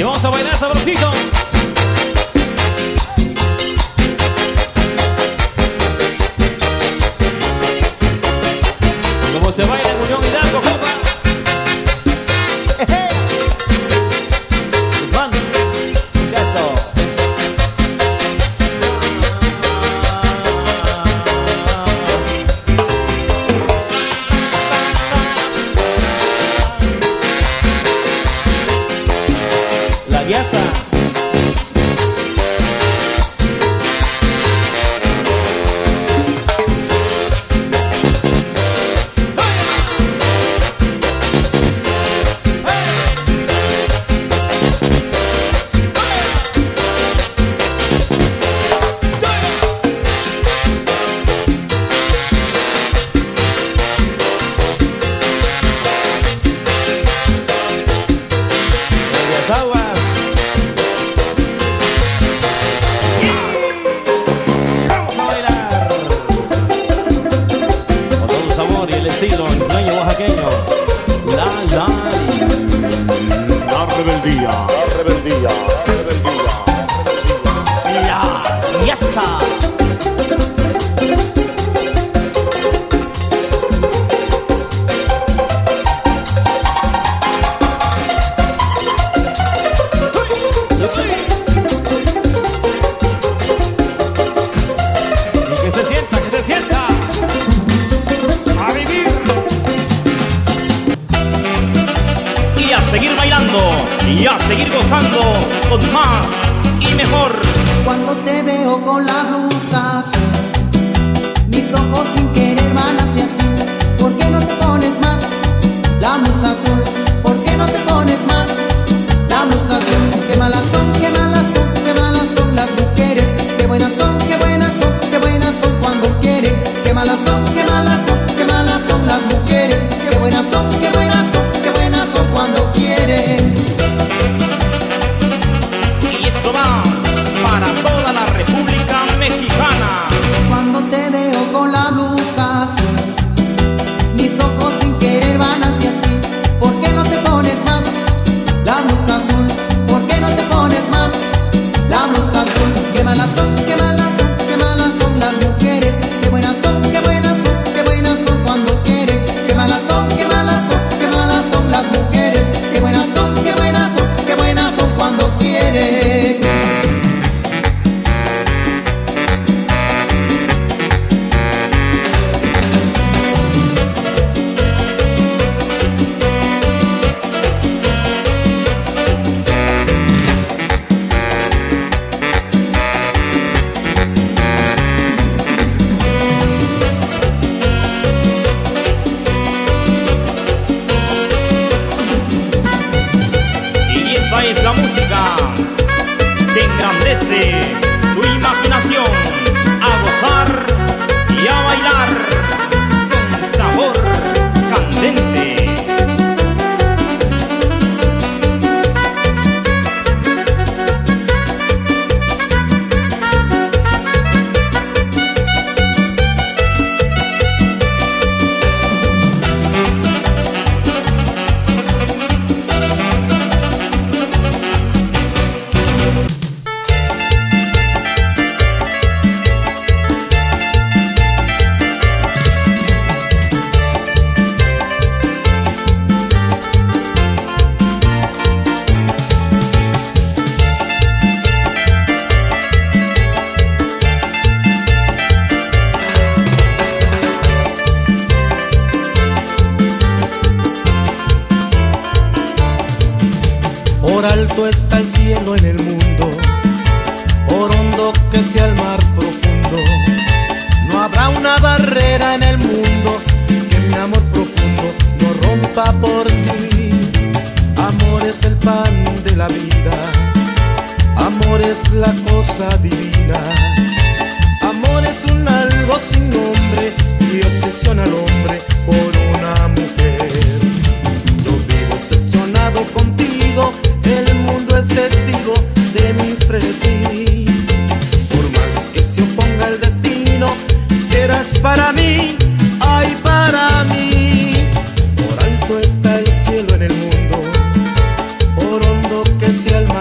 Y vamos a bailar sabrosito. Como se baila en Unión Hidalgo, compa. Guzmán, escucha esto. La guiasa. La rebeldía. La yesa. Y que se sienta. A vivir. Y a seguir bailando. Y a seguir gozando con más y mejor. Cuando te veo con la blusa azul, mis ojos sin querer van hacia ti. ¿Por qué no te pones más la blusa azul? ¿Por qué no te pones más la blusa azul? Qué malas son, qué malas son, qué malas son las mujeres. Qué buenas son, qué buenas son, qué buenas son cuando quieren. Qué malas son, qué malas son, qué malas son las mujeres. Qué buenas son, qué buenas son, qué buenas son cuando quieren. Para toda la República Mexicana. Cuando te veo con la blusa azul, mis ojos sin querer van hacia ti. ¿Por qué no te pones más la blusa azul? ¿Por qué no te pones más la blusa azul? Qué malas son, qué malas son, qué malas son las mujeres. Qué buenas son, qué buenas son, qué buenas son cuando quieren. Qué malas son, qué malas son, qué malas son las mujeres. Qué buenas son, qué buenas son, qué buenas son cuando quieren. La música te engrandece tu imaginación, a gozar y a bailar con sabor candente. Por alto está el cielo en el mundo, por hondo que sea el mar profundo. No habrá una barrera en el mundo que mi amor profundo no rompa por ti. Amor es el pan de la vida, amor es la cosa divina. Amor es un algo sin nombre y obsesiona al hombre por una mujer. Yo vivo obsesionado contigo. El mundo es testigo de mi frenesí. Por más que se oponga el destino, serás para mí, ay para mí. Por alto está el cielo en el mundo, por hondo que sea el mar.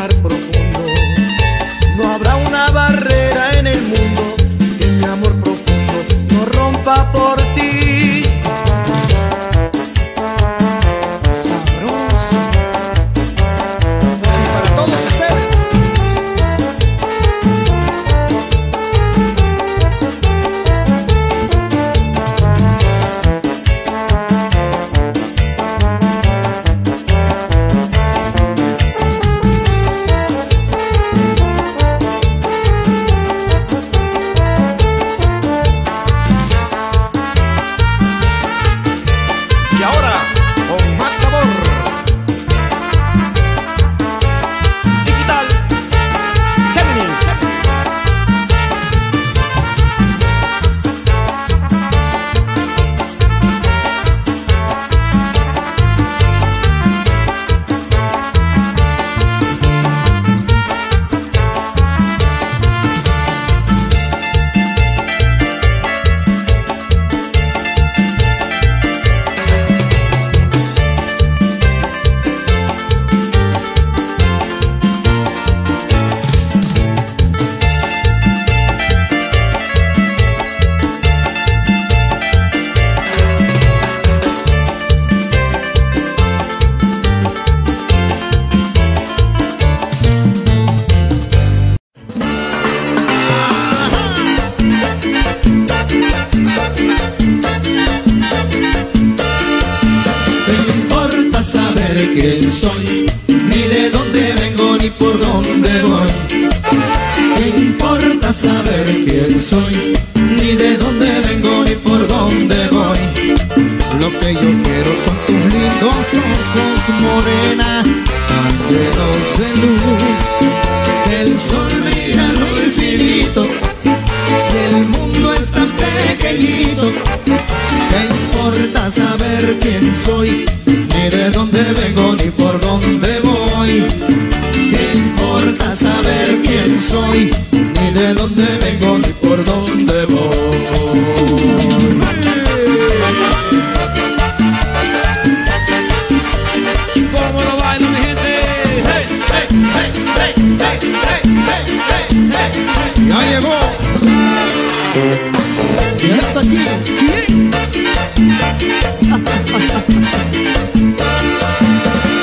soy, ni de dónde vengo, ni por dónde voy. ¿Qué importa saber quién soy? Ni de dónde vengo, ni por dónde voy. Lo que yo quiero son tus lindos ojos, morena, tan llenos de luz. El sol brilla en lo infinito, y el mundo es tan pequeñito. ¿Qué importa saber quién soy? Ni de dónde vengo, ni por dónde voy. ¿Qué importa saber quién soy? Ni de dónde vengo, ni por dónde voy. ¡Hey! ¿Cómo lo baila mi gente? ¡Hey, hey, hey, hey, hey, hey, hey, hey, hey, hey! ¡Ya llegó! ¡Ya está aquí!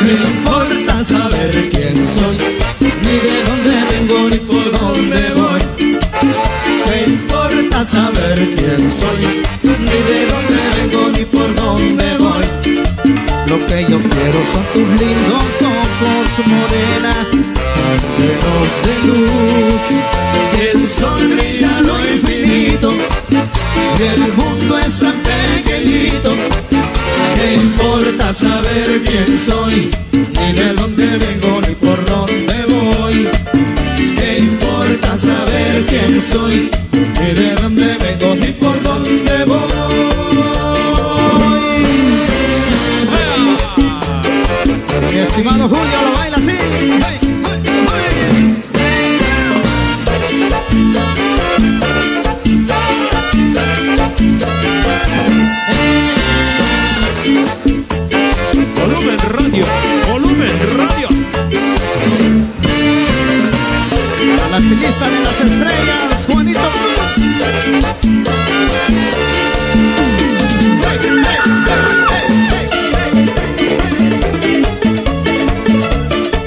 No importa saber quién soy, ni de dónde vengo, ni por dónde voy. No importa saber quién soy, ni de dónde vengo, ni por dónde voy. Lo que yo quiero son tus lindos ojos, morena, llenos de luz. Que el sol brilla lo infinito, y el mundo es tan pequeñito. ¿Qué importa saber quién soy? Ni de dónde vengo, ni por dónde voy. ¿Qué importa saber quién soy? Ni de dónde vengo, ni por dónde voy. ¡Vea! Mi estimado Julio lo baila así. ¡Hey! Volumen radio. A la estilista de las estrellas, Juanito.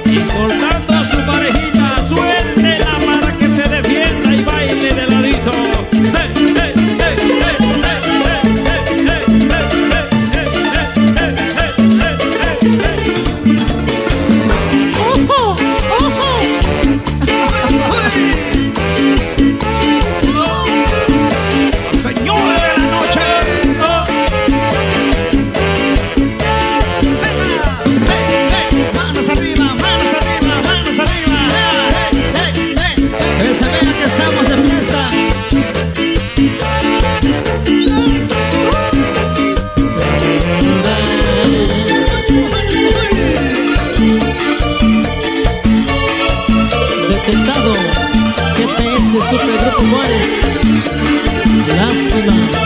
Y soltando a su parejita, suéltela para que se defienda y baile de ladito. Lástima.